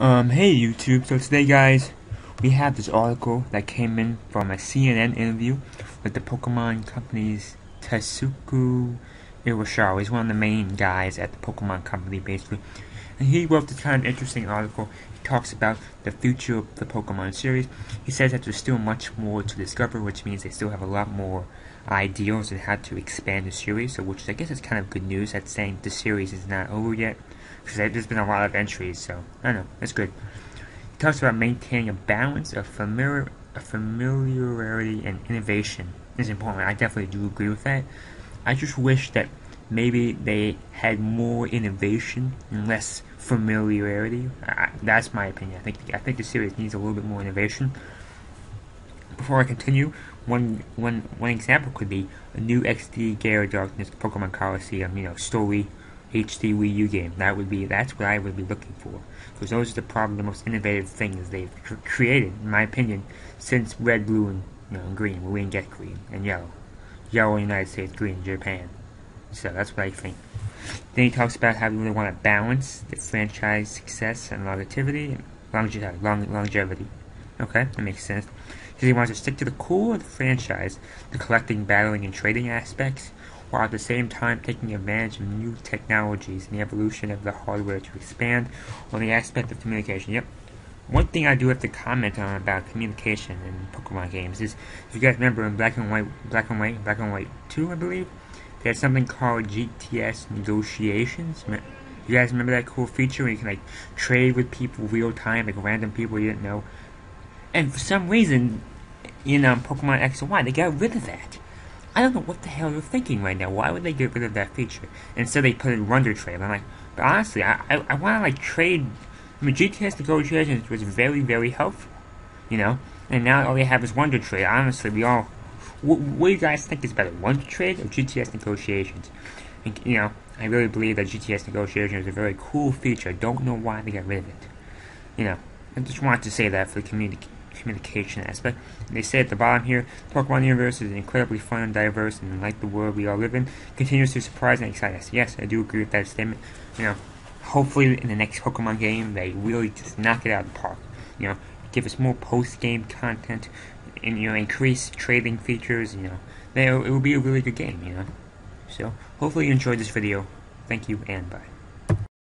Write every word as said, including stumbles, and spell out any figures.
Um, hey YouTube, so today guys, we have this article that came in from a C N N interview with the Pokemon Company's Tsunekazu Ishihara. He's one of the main guys at the Pokemon Company, basically. And he wrote this kind of interesting article. He talks about the future of the Pokemon series. He says that there's still much more to discover, which means they still have a lot more ideals and how to expand the series, so which I guess is kind of good news. That's saying the series is not over yet, because there's been a lot of entries, so I don't know, that's good. He talks about maintaining a balance of familiar, familiarity and innovation is important. I definitely do agree with that. I just wish that maybe they had more innovation and less familiarity. I, that's my opinion. I think I think the series needs a little bit more innovation. Before I continue, one one one example could be a new X D Gyarados Pokemon Coliseum, you know, story H D Wii U game. That would be that's what I would be looking for, because those are the probably the most innovative things they've cr created, in my opinion, since Red, Blue, and you know, Green. We didn't get Green and Yellow. Yellow in the United States, Green in Japan. So that's what I think. Then he talks about how we really want to balance the franchise success and longevity, longevity, longevity. Okay, that makes sense. Because he wants to stick to the core of the franchise, the collecting, battling, and trading aspects, while at the same time taking advantage of new technologies and the evolution of the hardware to expand on the aspect of communication. Yep. One thing I do have to comment on about communication in Pokemon games is, if you guys remember in Black and White, Black and White, Black and White two, I believe, they had something called G T S negotiations. You guys remember that cool feature where you can like trade with people real time, like random people you didn't know? And for some reason, in um, Pokemon X and Y, they got rid of that. I don't know what the hell they're thinking right now. Why would they get rid of that feature? And so they put in Wonder Trade. I'm like, but honestly, I I, I want to like trade. I mean, G T S negotiations was very very helpful, you know. And now all they have is Wonder Trade. Honestly, we all. What, what do you guys think is better, Wonder Trade or G T S negotiations? And, you know, I really believe that G T S negotiations is a very cool feature. I don't know why they got rid of it. You know, I just wanted to say that for the communi communication aspect. And they say at the bottom here, the Pokemon universe is incredibly fun and diverse, and like the world we all live in, continues to surprise and excite us. Yes, I do agree with that statement. You know, hopefully in the next Pokemon game, they really just knock it out of the park. You know, give us more post-game content, and you know, increase trading features. You know, they, it will be a really good game. You know, so hopefully you enjoyed this video. Thank you and bye.